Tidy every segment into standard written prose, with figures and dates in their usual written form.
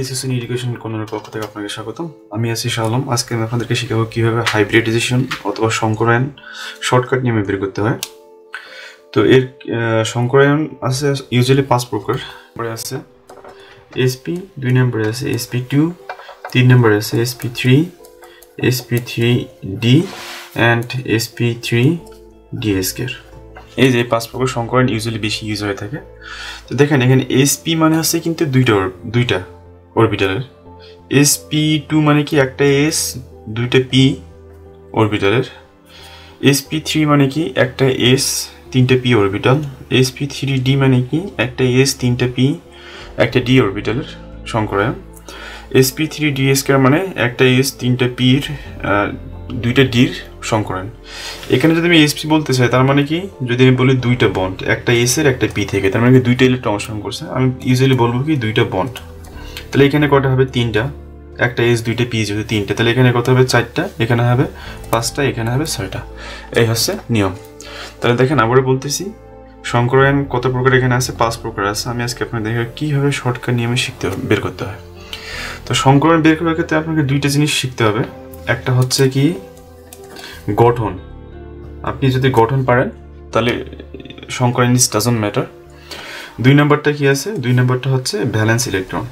SSC irrigation কোণের পক্ষ থেকে আপনাকে স্বাগতম আমি আসিফ আলম আজকে আমি আপনাদেরকে শেখাবো কিভাবে হাইব্রিডাইজেশন অথবা সংকরায়ন শর্টকাট নিয়মে বের করতে হয় তো এর সংকরায়ন আছে ইউজুয়ালি পাঁচ প্রকার পরে আছে sp 2 নম্বরে আছে sp2 3 নম্বরে আছে sp3 sp3d and sp3ds এই যে পাঁচ প্রকার সংকরায়ন ইউজুয়ালি বেশি ইউজ হয় থাকে তো দেখেন এখানে sp মানে আছে কিন্তু দুইটা অরবিটালের sp2 মানে কি একটা s দুইটা p অরবিটালের sp3 মানে কি একটা s তিনটা p অরবিটাল sp3d মানে কি একটা s তিনটা p একটা d অরবিটালের সংকরায়ন sp3ds মানে একটা s তিনটা p এর দুইটা d এর সংকরায়ন এখানে যদি আমি sp বলতে চাই তার মানে কি যদি আমি বলি দুইটা বন্ড একটা s এর একটা p থেকে তার মানে কি দুইটা ইলেকট্রন সংযোগ করছে আমি ইউজুয়ালি বলবো কি দুইটা বন্ড তাহলে এখানে কত হবে তিনটা একটা s দুইটা p যদি তিনটা তাহলে এখানে কত হবে চারটা এখানে হবে পাঁচটা এখানে হবে ছয়টা এই হচ্ছে নিয়ম তাহলে দেখেন আবার বলতেছি সংকরায়ন কত প্রকার এখানে আছে পাঁচ প্রকার আছে আমি আজকে আপনাদের দেখাবো কিভাবে শর্টকাট নিয়মে শিখতে হবে বের করতে হয় তো সংকরায়ন বের করার ক্ষেত্রে আপনাকে দুইটা জিনিস শিখতে হবে একটা হচ্ছে কি গঠন আপনি যদি গঠন পারেন তাহলে সংকরায়ন doesn't matter দুই নাম্বারটা কি আছে দুই নাম্বারটা হচ্ছে ব্যালেন্স ইলেকট্রন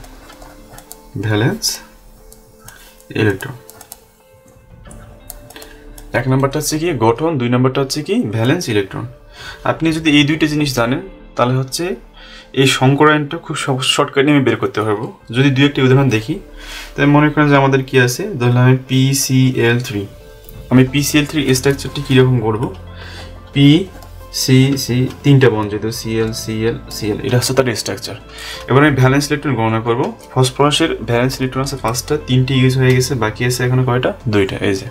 এক নাম্বারটা হচ্ছে কি গঠন দুই নাম্বারটা হচ্ছে কি ব্যালেন্স ইলেকট্রন আপনি যদি এই দুইটা জিনিস জানেন তাহলে হচ্ছে এই সংকরায়নটা খুব শর্টকাট নিয়ে বের করতে পারবো যদি দুই একটা উদাহরণ দেখি তাহলে মনে করেন যে আমাদের কি আছে ধরলাম PCl3 আমি PCl3 স্ট্রাকচারটি কি রকম করব PCC তিনটা বন্ড যেটা ClClCl এটা হচ্ছে তার স্ট্রাকচার এবার আমি ব্যালেন্স ইলেকট্রন গণনা করব ফসফরাসের ব্যালেন্স ইলেকট্রন আছে পাঁচটা তিনটি ইউজ হয়ে গেছে বাকি আছে এখনো কয়টা দুইটা এই যে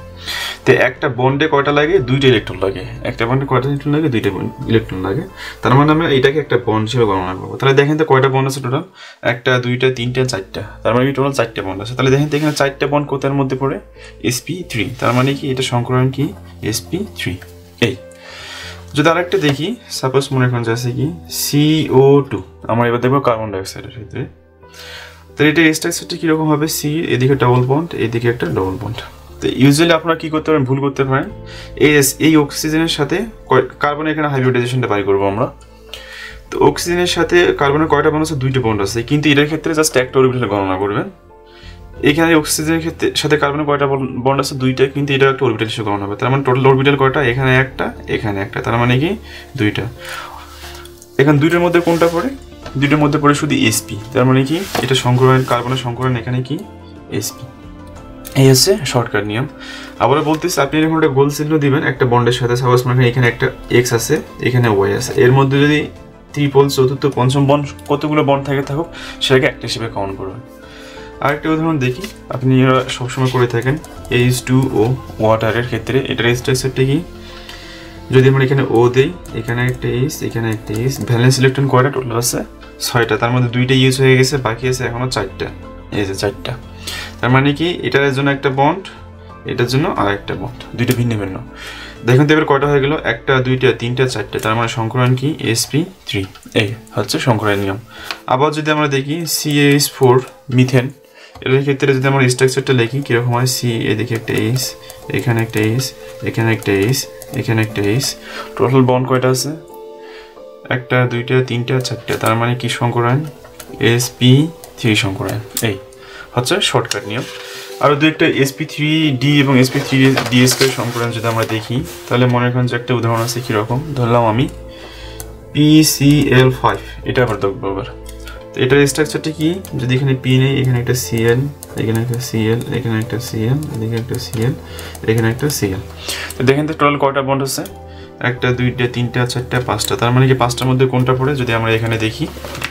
তে একটা বন্ডে কয়টা লাগে দুইটা ইলেকট্রন লাগে একটা বন্ডে কয়টা ইলেকট্রন লাগে দুইটা ইলেকট্রন লাগে তার মানে আমরা এটাকে একটা বন্ড হিসেবে গণনা করব তাহলে দেখেন তো কয়টা বন্ড আছে টোটাল একটা দুইটা তিনটা চারটা তার মানে টোটাল চারটা বন্ড আছে তাহলে দেখেন তো এখানে চারটা বন্ড কোথার মধ্যে পড়ে sp3 তার মানে কি এটা সংকরায়ন কি sp3 এই যদি আরেকটা দেখি সাপোজ মনে করেন যে আছে কি CO2 আমরা এবার দেখব কার্বন ডাই অক্সাইডের ক্ষেত্রে তাহলে এটা স্ট্রাকচারটা কি রকম হবে C এদিকে ডাবল বন্ড এদিকে একটা ডাবল বন্ড তো ইউজুয়ালি আপনারা কি করতে পারেন ভুল করতে পারেন এই অক্সিজেনের সাথে কার্বন এখানে হাইব্রিডাইজেশনটা বাই করব আমরা তো অক্সিজেনের সাথে কার্বনের কয়টা বন্ড আছে দুইটা বন্ড আছে কিন্তু এর ক্ষেত্রে জাস্ট একটা অরবিটাল গণনা করবেন এখানে অক্সিজেনের ক্ষেত্রে সাথে কার্বনের কয়টা বন্ড আছে দুইটা কিন্তু এটা একটা অরবিটাল হিসেবে গণনা হবে তার মানে টোটাল অরবিটাল কয়টা এখানে একটা তার মানে কি দুইটা এখন দুইটার মধ্যে কোনটা পড়ে দুইটার মধ্যে পড়ে শুধু sp তার মানে কি এটা সংকরায়ন কার্বনের সংকরায়ন এখানে কি sp এই হচ্ছে শর্টকাট নিয়ম আবার বলতেছি আপনি যখন একটা গোল চিহ্ন দিবেন একটা বন্ডের সাথে সাপোজ মানে এখানে একটা x আছে এখানে y আছে এর মধ্যে যদি ত্রিপল চতুর্থ পঞ্চম বন্ড কতগুলো বন্ড থাকুক সেটাকে একটা হিসেবে কাউন্ট করবেন আরেকটা উদাহরণ দেখি আপনি সবসময় করে থাকেন H2O ওয়াটারের ক্ষেত্রে এটার স্ট্রাকচারটা কি যদি আমরা এখানে O দেই এখানে একটা S এখানে একটা S ব্যালেন্স ইলেকট্রন কয়টা টোটাল আছে ছয়টা তার মধ্যে দুইটা ইউজ হয়ে গেছে বাকি আছে এখনো চারটা এই যে চারটা তার মানে কি এটার জন্য একটা বন্ড এটার জন্য আরেকটা বন্ড দুইটা ভিন্ন ভিন্ন দেখুন তো এবার কয়টা হয়ে গেল একটা দুইটা তিনটা চারটা তার মানে সংকরায়ন কি sp3 এই হচ্ছে সংকরায়ন নিয়ম আবার যদি আমরা দেখি CH4 মিথেন এর ক্ষেত্রে যদি আমরা স্ট্রাকচারটা লিখি কি রকম হয় C এদিকে একটা S এখানে একটা S এখানে একটা S এখানে একটা S টোটাল বন্ড কয়টা আছে একটা দুইটা তিনটা চারটা তার মানে কি সংকরায়ন sp3 সংকরায়ন এই হচ্ছে শর্টকাট নিয়ম আর দুই একটা sp3d এবং sp3ds এর সংকরায়ন যদি আমরা দেখি তাহলে মনে করেন যে একটা উদাহরণ আছে কি রকম ধরলাম আমি PCl5 এটা আবার দেখব তো এটার স্ট্রাকচারটা কি যদি এখানে p নেই এখানে একটা cl এখানে একটা cl এখানে একটা cl এদিকে একটা cl এখানে একটা cl তো দেখেন তো টোটাল কয়টা বন্ড আছে একটা দুইটা তিনটা চারটা পাঁচটা তার মানে কি পাঁচটার মধ্যে কোনটা পড়ে যদি আমরা এখানে দেখি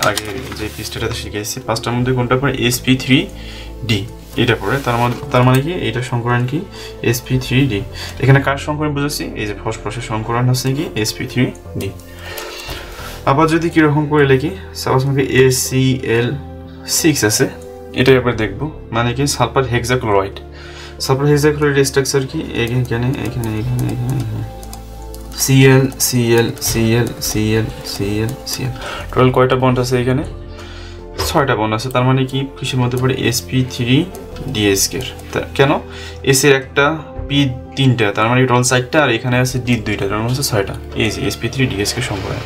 আগে যে পৃষ্ঠাটাতে শিখেছি পাঁচটার মধ্যে কোনটা পড়ে sp3d এটা পড়ে তার মানে কি এটা সংকরায়ন কি sp3d এখানে কার সংকরায়ন বুঝাচ্ছি এই যে ফসফরাসের সংকরায়ন হচ্ছে কি sp3d আবার যদি কি রকম করে লিখি সাপোজ আমাকে ACl6 আছে এটা এবার দেখব মানে কি sulphur hexachloride sulphur hexachloride structure কি এখানে এখানে এখানে এখানে Cl Cl Cl Cl Cl Cl total কয়টা বন্ড আছে এখানে ছয়টা বর্ণ আছে তার মানে কি কিসের মধ্যে পড়ে sp3 ds2 কেন s এর একটা p তিনটা তার মানে টোটাল 6টা আর এখানে আছে d দুইটা তার মানে 6টা এই যে sp3 ds2 সম্পর্ক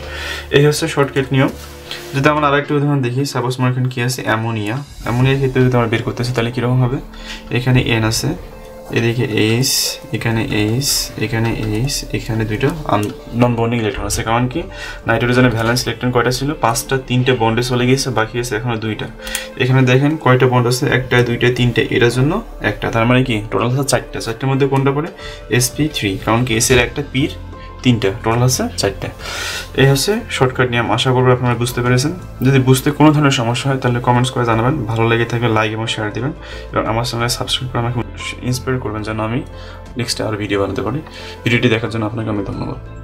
এই হচ্ছে শর্টকাট নিয়ম যদি আমরা আরেকটা উদাহরণ দেখি সাপোজ মনে করেন কি আছে অ্যামোনিয়া অ্যামোনিয়ার ক্ষেত্রে যদি আমরা বের করতেছি তাহলে কি রকম হবে এখানে n আছে এদিকে s এখানে s এখানে s এখানে দুটো নন বন্ডিং ইলেকট্রন আছে কারণ কি নাইট্রোজেনের ভ্যালেন্স ইলেকট্রন কয়টা ছিল 5টা 3টে বন্ডে চলে গিয়েছে বাকি আছে এখনো দুইটা এখানে দেখেন কয়টা বন্ড আছে একটা দুইটা তিনটে এর জন্য একটা তার মানে কি টোটাল আছে 4টা 4টার মধ্যে কোনটা পড়ে sp3 কারণ কি s এর একটা পীর তিনটা টোটাল আছে 4টা এই হচ্ছে শর্টকাট নিয়ম আশা করব আপনারা বুঝতে পেরেছেন যদি বুঝতে কোনো ধরনের সমস্যা হয় তাহলে কমেন্টস করে জানাবেন ভালো লাগে থাকলে লাইক এবং শেয়ার দিবেন এবং আমার চ্যানেলে সাবস্ক্রাইব করে আমাকে ইন্সপায়ার করবেন যেন আমি নেক্সট আর ভিডিও বানাতে পারি ভিডিওটি দেখার জন্য আপনাকে আমি ধন্যবাদ